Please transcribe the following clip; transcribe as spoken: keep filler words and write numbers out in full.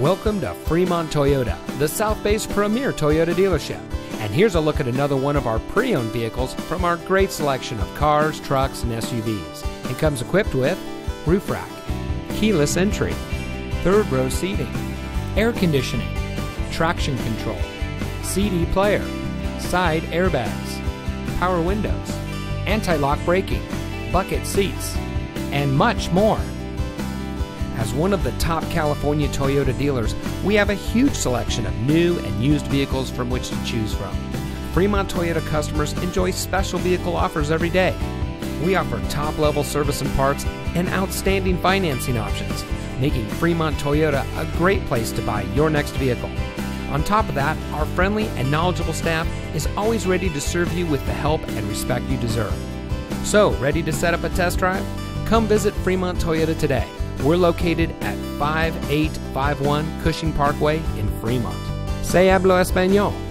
Welcome to Fremont Toyota, the South Bay's premier Toyota dealership. And here's a look at another one of our pre-owned vehicles from our great selection of cars, trucks, and S U Vs. It comes equipped with roof rack, keyless entry, third row seating, air conditioning, traction control, C D player, side airbags, power windows, anti-lock braking, bucket seats, and much more. As one of the top California Toyota dealers, we have a huge selection of new and used vehicles from which to choose from. Fremont Toyota customers enjoy special vehicle offers every day. We offer top-level service and parts and outstanding financing options, making Fremont Toyota a great place to buy your next vehicle. On top of that, our friendly and knowledgeable staff is always ready to serve you with the help and respect you deserve. So, ready to set up a test drive? Come visit Fremont Toyota today. We're located at five eight five one Cushing Parkway in Fremont. Se habla español.